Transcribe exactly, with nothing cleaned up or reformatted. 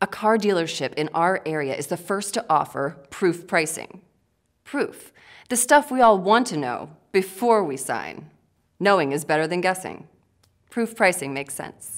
A car dealership in our area is the first to offer proof pricing. Proof, the stuff we all want to know before we sign. Knowing is better than guessing. Proof pricing makes sense.